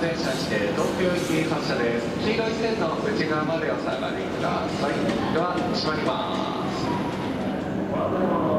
停車して東京行き発車です。黄色い線の内側までお下がりください。では閉まります。